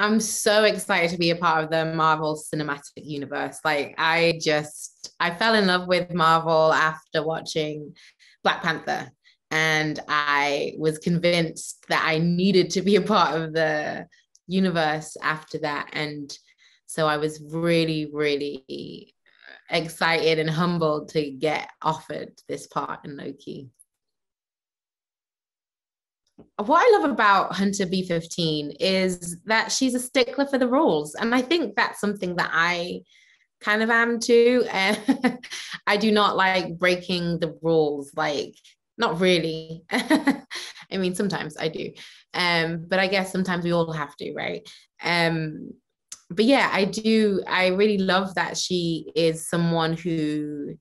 I'm so excited to be a part of the Marvel Cinematic Universe. Like, I fell in love with Marvel after watching Black Panther, and I was convinced that I needed to be a part of the universe after that. And so I was really, really excited and humbled to get offered this part in Loki. What I love about Hunter B15 is that she's a stickler for the rules. And I think that's something that I kind of am too. I do not like breaking the rules, like, not really. I mean, sometimes I do. But I guess sometimes we all have to, right? But yeah, I really love that she is someone who,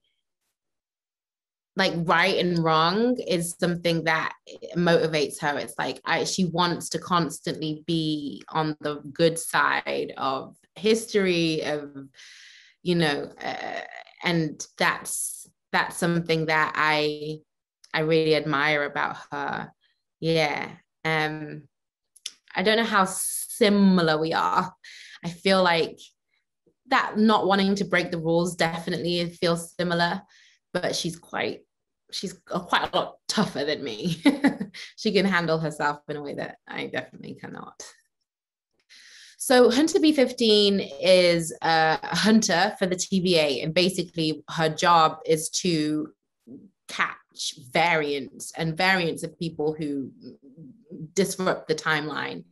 like, right and wrong is something that motivates her. It's like she wants to constantly be on the good side of history, of, you know, and that's something that I really admire about her. Yeah. I don't know how similar we are. I feel like that not wanting to break the rules definitely feels similar, but she's quite a lot tougher than me. She can handle herself in a way that I definitely cannot. So Hunter B15 is a hunter for the TVA, and basically her job is to catch variants of people who disrupt the timeline.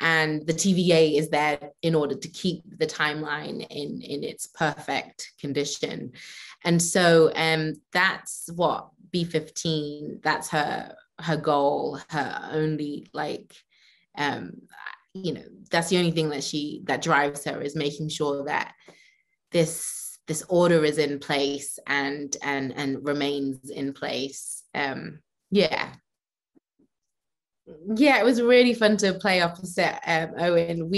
And the TVA is there in order to keep the timeline in its perfect condition. And so that's what B15, that's her goal, her only, like, you know, that's the only thing that drives her, is making sure that this order is in place and remains in place. Yeah, it was really fun to play opposite Owen.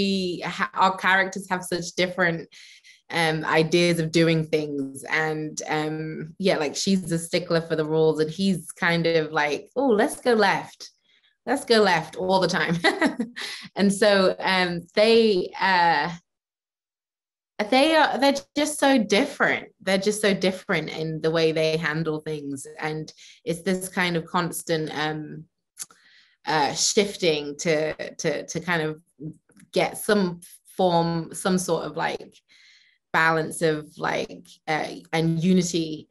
Our characters have such different ideas of doing things, and yeah, like, she's a stickler for the rules, and he's kind of like, oh, let's go left all the time. And so they're just so different. They're just so different in the way they handle things, and it's this kind of constant shifting to kind of get some sort of, like, balance of, like, and unity,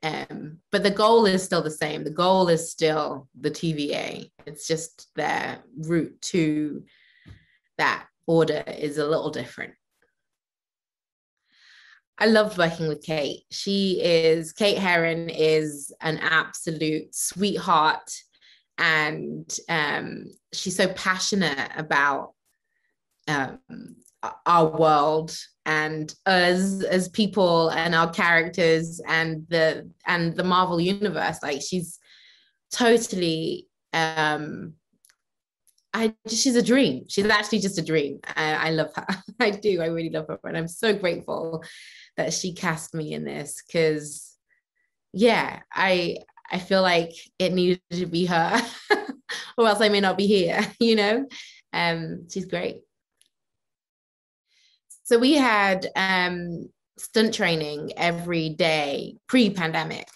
but the goal is still the same. The goal is still the TVA. It's just their route to that order is a little different. I loved working with Kate. Kate Heron is an absolute sweetheart. And she's so passionate about our world and us as people and our characters and the Marvel universe. Like, she's totally, she's a dream. She's actually just a dream. I love her. I do. I really love her. And I'm so grateful that she cast me in this, because, yeah, I feel like it needed to be her, or else I may not be here, you know? She's great. So we had stunt training every day, pre-pandemic.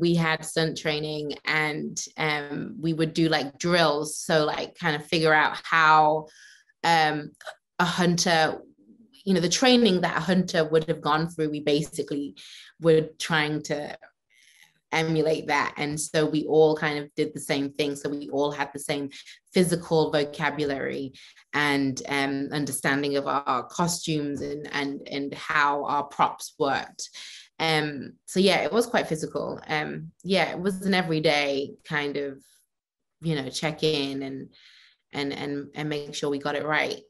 We had stunt training, and we would do, like, drills. So, like, kind of figure out how a hunter, you know, the training that a hunter would have gone through, we basically were trying to emulate that. And so we all kind of did the same thing. So we all had the same physical vocabulary and understanding of our costumes and how our props worked. So yeah, it was quite physical. Yeah, it was an everyday kind of, you know, check in and make sure we got it right.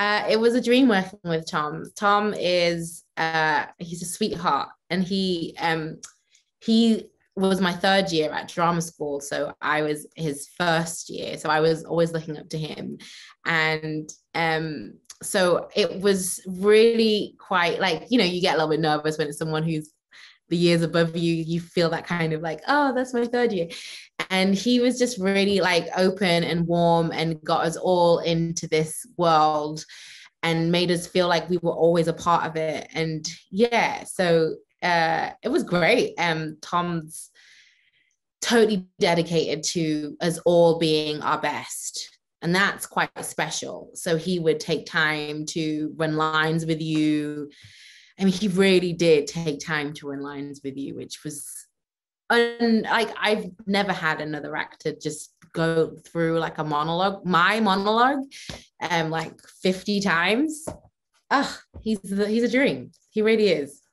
It was a dream working with Tom. Tom is he's a sweetheart, and he was my third year at drama school, so I was his first year, so I was always looking up to him. And so it was really quite, like, you know, you get a little bit nervous when it's someone who's the years above you, you feel that kind of like, oh, that's my third year. And he was just really like open and warm and got us all into this world and made us feel like we were always a part of it. And yeah, so it was great. Tom's totally dedicated to us all being our best. And that's quite special. So he would take time to run lines with you. I mean, he really did take time to run lines with you, which was like, I've never had another actor just go through like a monologue, my monologue, like 50 times. He's a dream. He really is.